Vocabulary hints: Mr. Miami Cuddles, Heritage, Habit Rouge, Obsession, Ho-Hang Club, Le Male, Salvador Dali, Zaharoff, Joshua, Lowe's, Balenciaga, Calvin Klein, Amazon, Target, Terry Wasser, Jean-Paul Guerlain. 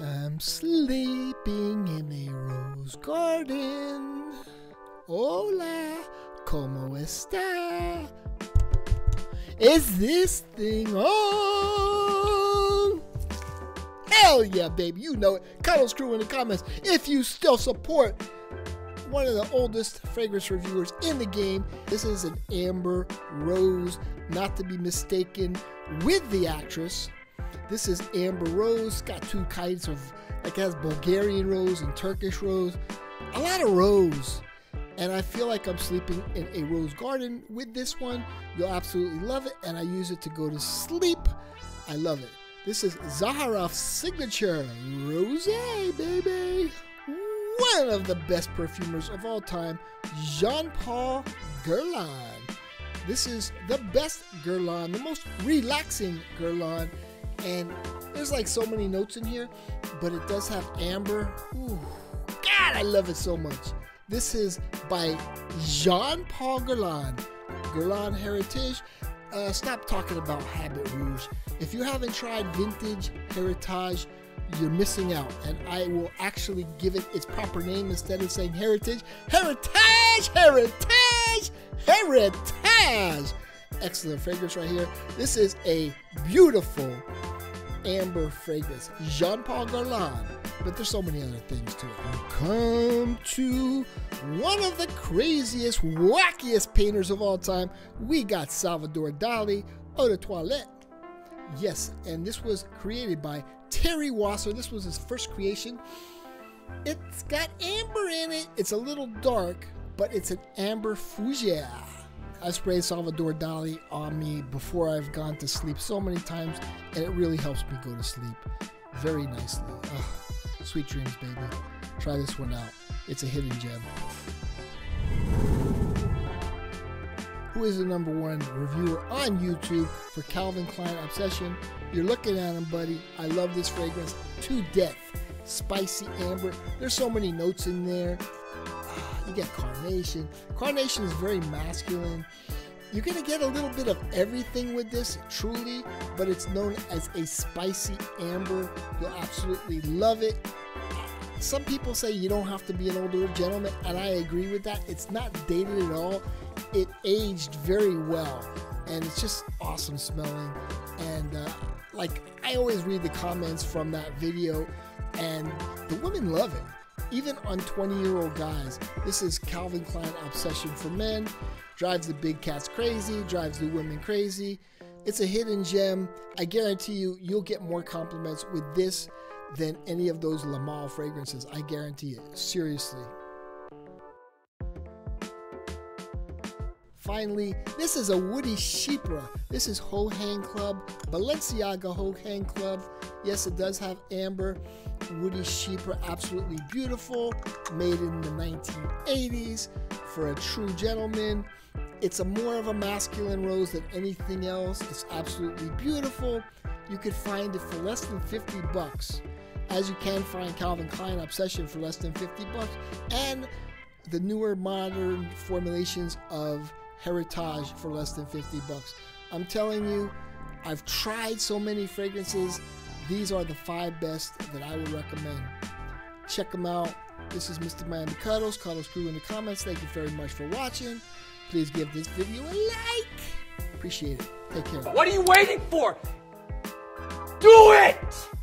I'm sleeping in a rose garden. Hola, ¿cómo está? Is this thing on? Hell yeah, baby, you know it. Cuddles crew in the comments if you still support one of the oldest fragrance reviewers in the game. This is an amber rose, not to be mistaken with the actress. This is amber rose. It's got two kinds of, like, it has Bulgarian rose and Turkish rose. A lot of rose. And I feel like I'm sleeping in a rose garden with this one. You'll absolutely love it. And I use it to go to sleep. I love it. This is Zaharoff's signature rose, baby. One of the best perfumers of all time, Jean-Paul Guerlain. This is the best Guerlain, the most relaxing Guerlain. And there's like so many notes in here, but it does have amber. Ooh, God, I love it so much. This is by Jean-Paul Guerlain, Guerlain Heritage. Stop talking about Habit Rouge. If you haven't tried vintage Heritage, you're missing out, and I will actually give it its proper name instead of saying Heritage. Heritage! Heritage! Heritage! Excellent fragrance right here. This is a beautiful amber fragrance. Jean-Paul Guerlain. But there's so many other things to it. We'll come to one of the craziest, wackiest painters of all time. We got Salvador Dali, Eau de Toilette. Yes, and this was created by Terry Wasser. This was his first creation. It's got amber in it. It's a little dark, but it's an amber fougere. I sprayed Salvador Dali on me before I've gone to sleep so many times, and it really helps me go to sleep very nicely. Ugh, sweet dreams, baby. Try this one out. It's a hidden gem. Who is the number one reviewer on YouTube for Calvin Klein Obsession? You're looking at him, buddy. I love this fragrance to death. Spicy amber. There's so many notes in there. You get carnation. Carnation is very masculine. You're going to get a little bit of everything with this, truly, but it's known as a spicy amber. You'll absolutely love it. Some people say you don't have to be an older gentleman, and I agree with that. It's not dated at all. It aged very well, and it's just awesome smelling. And like, I always read the comments from that video, and the women love it. Even on 20-year-old guys, this is Calvin Klein Obsession for men. Drives the big cats crazy, drives the women crazy. It's a hidden gem. I guarantee you, you'll get more compliments with this than any of those Le Male fragrances. I guarantee it, seriously. Finally, this is a woody chypre. This is Ho-Hang Club, Balenciaga Ho-Hang Club. Yes, it does have amber. Woody chypre, absolutely beautiful. Made in the 1980s for a true gentleman. It's a more of a masculine rose than anything else. It's absolutely beautiful. You could find it for less than 50 bucks, as you can find Calvin Klein Obsession for less than 50 bucks, and the newer modern formulations of Heritage for less than 50 bucks. I'm telling you, I've tried so many fragrances. These are the 5 best that I would recommend. Check them out. This is Mr. Miami Cuddles. Cuddles crew in the comments. Thank you very much for watching. Please give this video a like. Appreciate it. Take care. What are you waiting for? Do it!